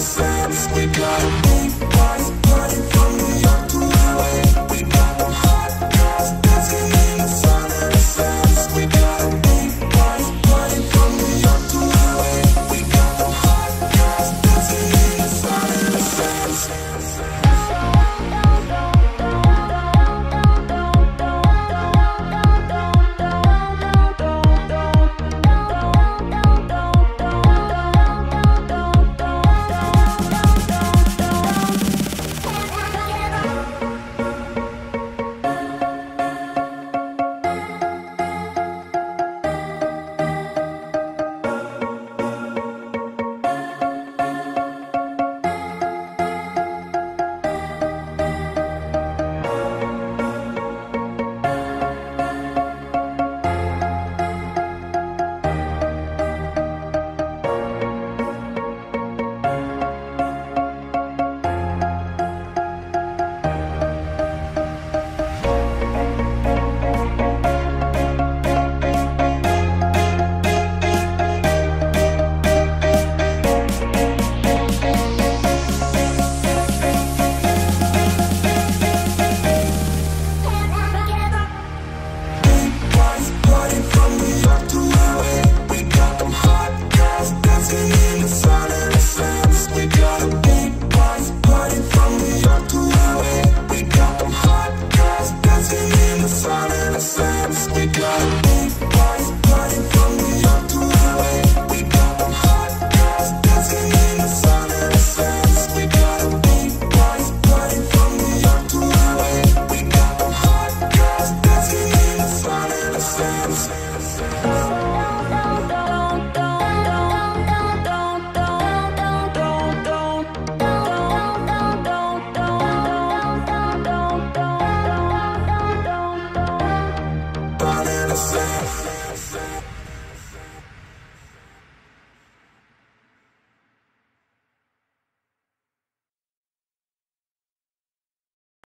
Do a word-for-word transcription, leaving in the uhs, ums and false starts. sense, we got